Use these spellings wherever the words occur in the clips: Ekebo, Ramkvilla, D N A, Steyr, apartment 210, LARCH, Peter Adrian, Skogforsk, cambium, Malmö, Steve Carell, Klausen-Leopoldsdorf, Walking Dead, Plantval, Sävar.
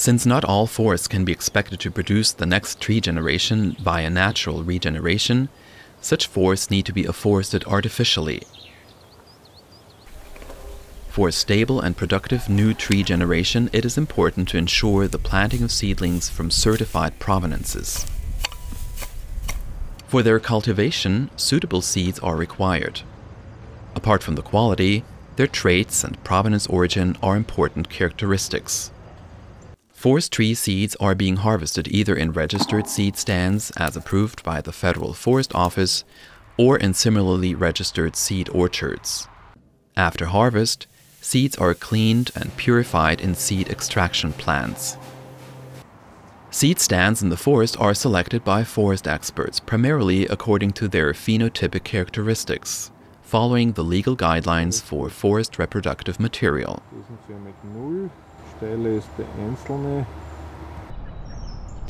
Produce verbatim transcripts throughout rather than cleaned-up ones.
Since not all forests can be expected to produce the next tree generation via natural regeneration, such forests need to be afforested artificially. For a stable and productive new tree generation, it is important to ensure the planting of seedlings from certified provenances. For their cultivation, suitable seeds are required. Apart from the quality, their traits and provenance origin are important characteristics. Forest tree seeds are being harvested either in registered seed stands, as approved by the Federal Forest Office, or in similarly registered seed orchards. After harvest, seeds are cleaned and purified in seed extraction plants. Seed stands in the forest are selected by forest experts, primarily according to their phenotypic characteristics, following the legal guidelines for forest reproductive material. The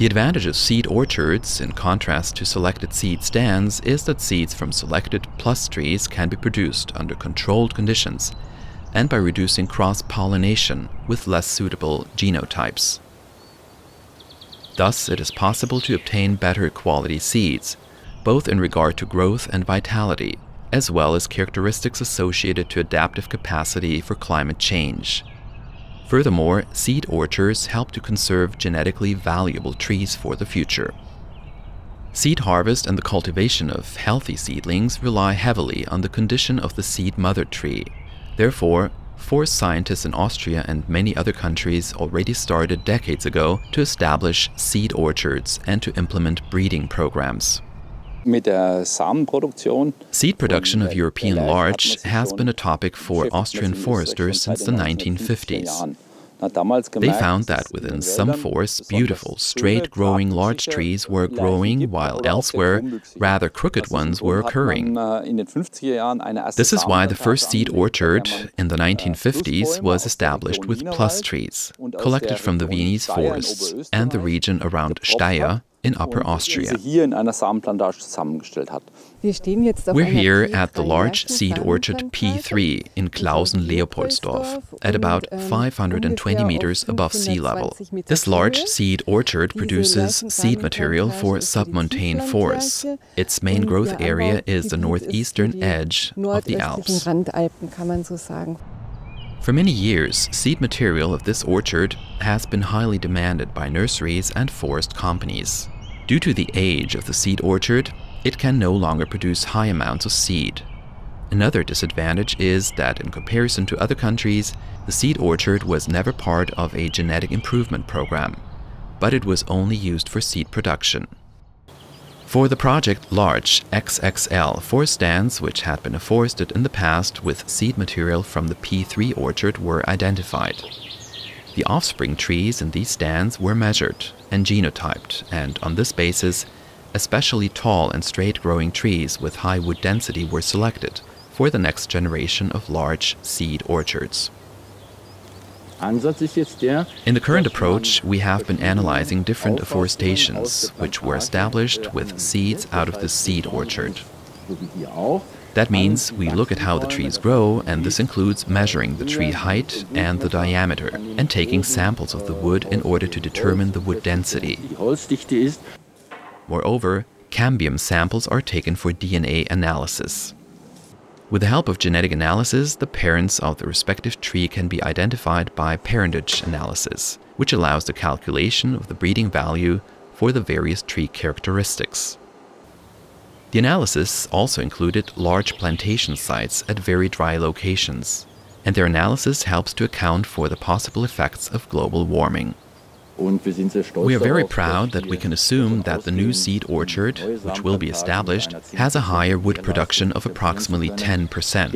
advantage of seed orchards, in contrast to selected seed stands, is that seeds from selected plus trees can be produced under controlled conditions and by reducing cross-pollination with less suitable genotypes. Thus, it is possible to obtain better quality seeds, both in regard to growth and vitality, as well as characteristics associated to adaptive capacity for climate change. Furthermore, seed orchards help to conserve genetically valuable trees for the future. Seed harvest and the cultivation of healthy seedlings rely heavily on the condition of the seed mother tree. Therefore, forest scientists in Austria and many other countries already started decades ago to establish seed orchards and to implement breeding programs. Seed production of European larch has been a topic for Austrian foresters since the nineteen fifties. They found that within some forests, beautiful, straight-growing larch trees were growing, while elsewhere, rather crooked ones were occurring. This is why the first seed orchard in the nineteen fifties was established with plus trees, collected from the Viennese forests and the region around Steyr, in Upper Austria. We're here at the large seed orchard P three in Klausen-Leopoldsdorf, at about five hundred twenty meters above sea level. This large seed orchard produces seed material for submontane forests. Its main growth area is the northeastern edge of the Alps. For many years, seed material of this orchard has been highly demanded by nurseries and forest companies. Due to the age of the seed orchard, it can no longer produce high amounts of seed. Another disadvantage is that, in comparison to other countries, the seed orchard was never part of a genetic improvement program, but it was only used for seed production. For the project LARCH X X L, forest stands which had been afforested in the past with seed material from the P three orchard were identified. The offspring trees in these stands were measured and genotyped, and on this basis, especially tall and straight-growing trees with high wood density were selected for the next generation of large seed orchards. In the current approach, we have been analyzing different afforestations, which were established with seeds out of the seed orchard. That means we look at how the trees grow, and this includes measuring the tree height and the diameter, and taking samples of the wood in order to determine the wood density. Moreover, cambium samples are taken for D N A analysis. With the help of genetic analysis, the parents of the respective tree can be identified by parentage analysis, which allows the calculation of the breeding value for the various tree characteristics. The analysis also included large plantation sites at very dry locations, and their analysis helps to account for the possible effects of global warming. We are very proud that we can assume that the new seed orchard, which will be established, has a higher wood production of approximately ten percent.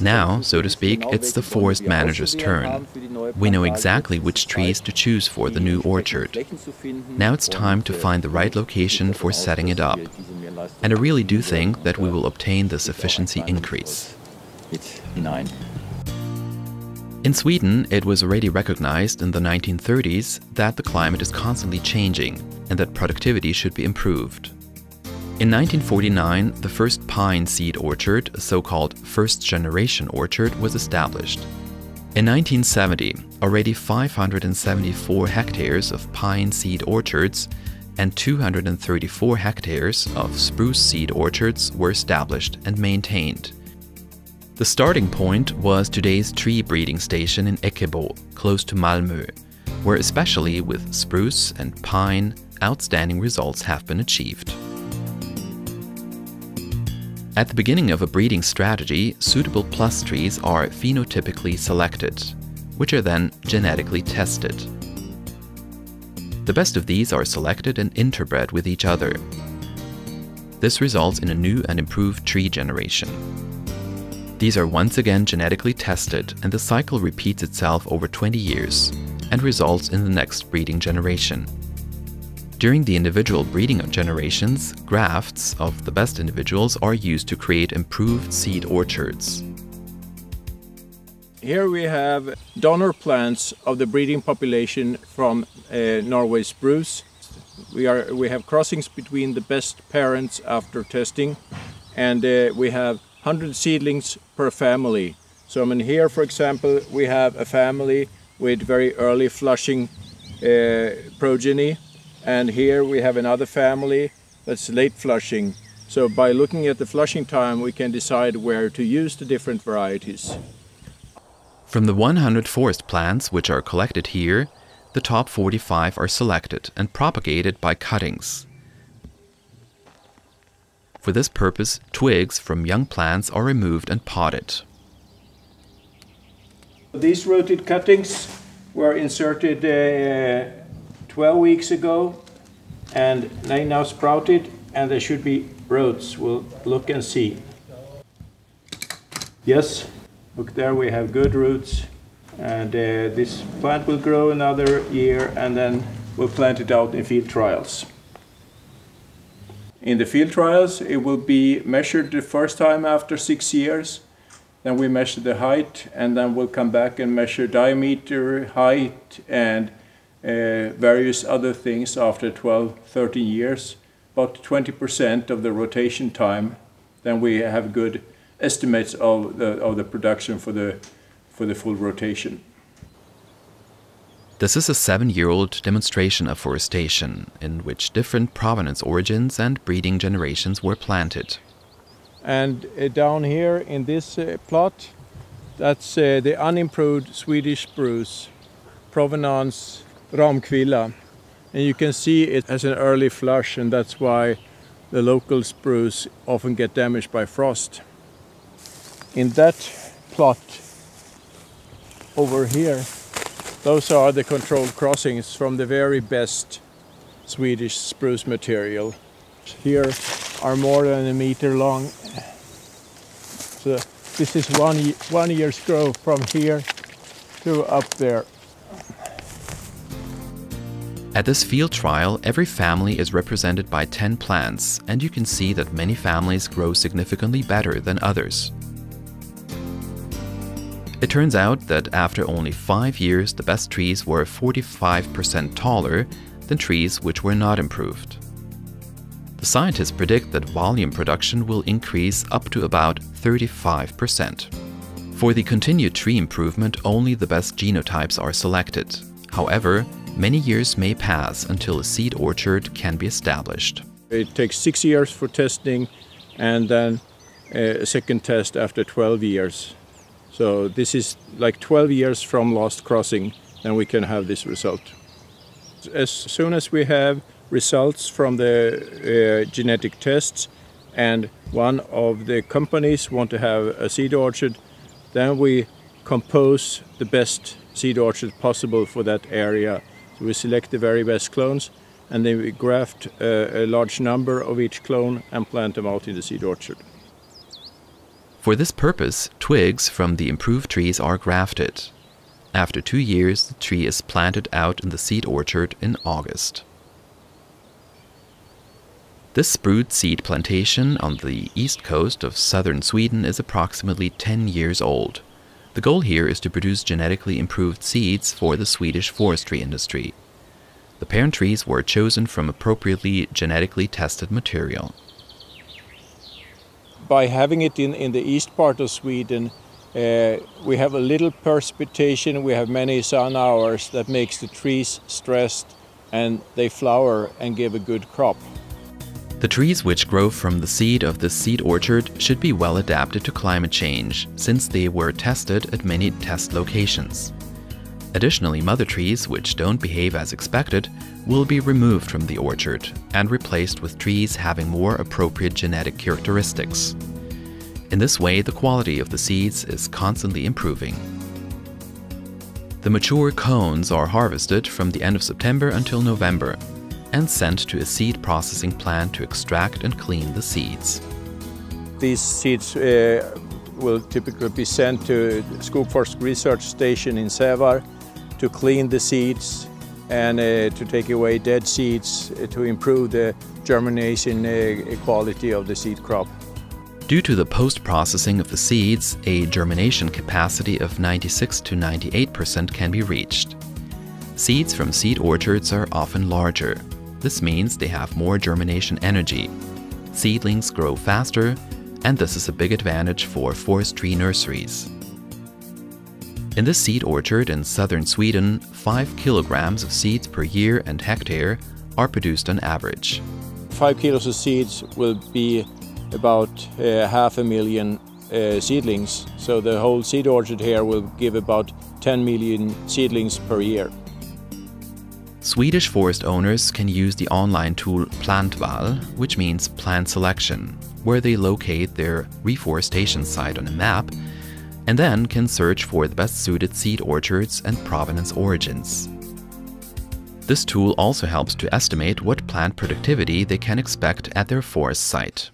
Now, so to speak, it's the forest manager's turn. We know exactly which trees to choose for the new orchard. Now it's time to find the right location for setting it up. And I really do think that we will obtain this efficiency increase. In Sweden, it was already recognized in the nineteen thirties that the climate is constantly changing and that productivity should be improved. In nineteen forty-nine, the first pine seed orchard, a so-called first-generation orchard, was established. In nineteen seventy, already five hundred seventy-four hectares of pine seed orchards and two hundred thirty-four hectares of spruce seed orchards were established and maintained. The starting point was today's tree breeding station in Ekebo, close to Malmö, where especially with spruce and pine, outstanding results have been achieved. At the beginning of a breeding strategy, suitable plus trees are phenotypically selected, which are then genetically tested. The best of these are selected and interbred with each other. This results in a new and improved tree generation. These are once again genetically tested, and the cycle repeats itself over twenty years and results in the next breeding generation. During the individual breeding generations, grafts of the best individuals are used to create improved seed orchards. Here we have donor plants of the breeding population from uh, Norway spruce. We, are, we have crossings between the best parents after testing, and uh, we have one hundred seedlings per family. So I mean, here, for example, we have a family with very early flushing uh, progeny. And here we have another family that's late flushing. So by looking at the flushing time, we can decide where to use the different varieties. From the one hundred forest plants which are collected here, the top forty-five are selected and propagated by cuttings. For this purpose, twigs from young plants are removed and potted. These rooted cuttings were inserted uh, twelve weeks ago, and they now sprouted, and there should be roots. We'll look and see. Yes, look there, we have good roots, and uh, this plant will grow another year, and then we'll plant it out in field trials. In the field trials, it will be measured the first time after six years. Then we measure the height, and then we'll come back and measure diameter, height, and Uh, various other things after twelve, thirteen years, about twenty percent of the rotation time. Then we have good estimates of the, of the production for the, for the full rotation. This is a seven-year-old demonstration of forestation in which different provenance origins and breeding generations were planted. And uh, down here in this uh, plot, that's uh, the unimproved Swedish spruce, provenance Ramkvilla, and you can see it has an early flush, and that's why the local spruce often get damaged by frost. In that plot over here, those are the controlled crossings from the very best Swedish spruce material. Here are more than a meter long. So this is one, one year's growth from here to up there. At this field trial, every family is represented by ten plants, and you can see that many families grow significantly better than others. It turns out that after only five years, the best trees were forty-five percent taller than trees which were not improved. The scientists predict that volume production will increase up to about thirty-five percent. For the continued tree improvement, only the best genotypes are selected. However, many years may pass until a seed orchard can be established. It takes six years for testing, and then a second test after twelve years. So this is like twelve years from last crossing, then we can have this result. As soon as we have results from the uh, genetic tests, and one of the companies want to have a seed orchard, then we compose the best seed orchard possible for that area. So we select the very best clones, and then we graft a, a large number of each clone and plant them out in the seed orchard. For this purpose, twigs from the improved trees are grafted. After two years, the tree is planted out in the seed orchard in August. This spruce seed plantation on the east coast of southern Sweden is approximately ten years old. The goal here is to produce genetically improved seeds for the Swedish forestry industry. The parent trees were chosen from appropriately genetically tested material. By having it in, in the east part of Sweden, Uh, we have a little precipitation, we have many sun hours that makes the trees stressed and they flower and give a good crop. The trees which grow from the seed of this seed orchard should be well adapted to climate change, since they were tested at many test locations. Additionally, mother trees which don't behave as expected will be removed from the orchard and replaced with trees having more appropriate genetic characteristics. In this way, the quality of the seeds is constantly improving. The mature cones are harvested from the end of September until November and sent to a seed processing plant to extract and clean the seeds. These seeds uh, will typically be sent to Skogforsk Research Station in Sävar to clean the seeds and uh, to take away dead seeds uh, to improve the germination uh, quality of the seed crop. Due to the post-processing of the seeds, a germination capacity of ninety-six to ninety-eight percent can be reached. Seeds from seed orchards are often larger. This means they have more germination energy. Seedlings grow faster, and this is a big advantage for forestry nurseries. In this seed orchard in southern Sweden, five kilograms of seeds per year and hectare are produced on average. five kilos of seeds will be about uh, half a million uh, seedlings, so the whole seed orchard here will give about ten million seedlings per year. Swedish forest owners can use the online tool Plantval, which means plant selection, where they locate their reforestation site on a map and then can search for the best suited seed orchards and provenance origins. This tool also helps to estimate what plant productivity they can expect at their forest site.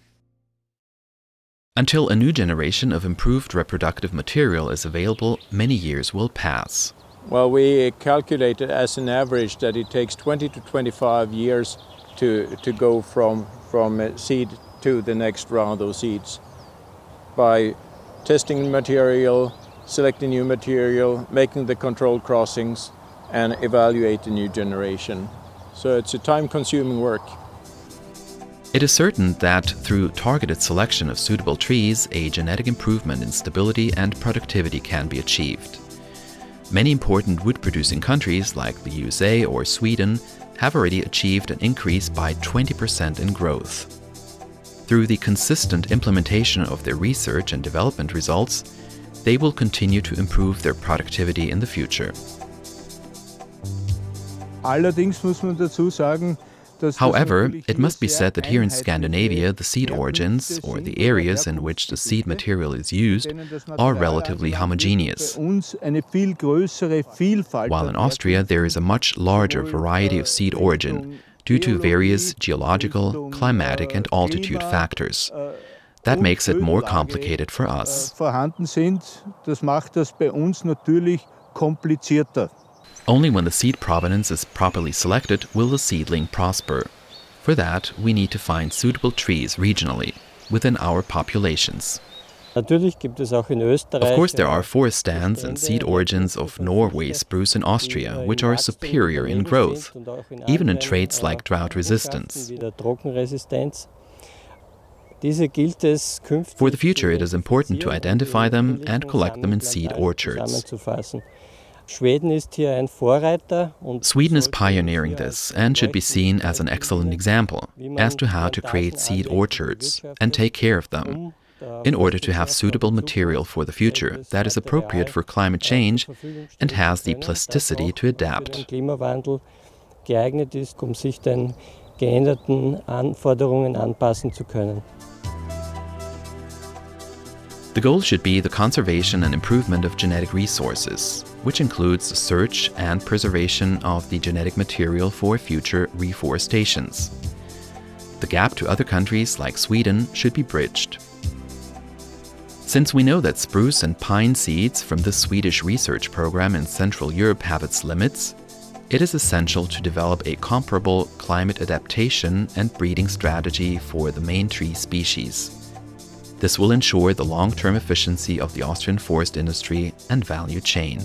Until a new generation of improved reproductive material is available, many years will pass. Well, we calculated as an average that it takes twenty to twenty-five years to, to go from, from seed to the next round of seeds. By testing material, selecting new material, making the controlled crossings, and evaluate the new generation. So it's a time-consuming work. It is certain that through targeted selection of suitable trees, a genetic improvement in stability and productivity can be achieved. Many important wood-producing countries like the U S A or Sweden have already achieved an increase by twenty percent in growth. Through the consistent implementation of their research and development results, they will continue to improve their productivity in the future. Allerdings muss man dazu sagen, however, it must be said that here in Scandinavia, the seed origins, or the areas in which the seed material is used, are relatively homogeneous. While in Austria, there is a much larger variety of seed origin due to various geological, climatic and altitude factors. That makes it more complicated for us. Only when the seed provenance is properly selected will the seedling prosper. For that, we need to find suitable trees regionally, within our populations. Of course, there are forest stands and seed origins of Norway spruce in Austria, which are superior in growth, even in traits like drought resistance. For the future, it is important to identify them and collect them in seed orchards. Sweden is pioneering this and should be seen as an excellent example as to how to create seed orchards and take care of them in order to have suitable material for the future that is appropriate for climate change and has the plasticity to adapt. The goal should be the conservation and improvement of genetic resources, which includes the search and preservation of the genetic material for future reforestations. The gap to other countries like Sweden should be bridged. Since we know that spruce and pine seeds from the Swedish research program in Central Europe have its limits, it is essential to develop a comparable climate adaptation and breeding strategy for the main tree species. This will ensure the long-term efficiency of the Austrian forest industry and value chain.